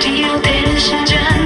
Do you listen?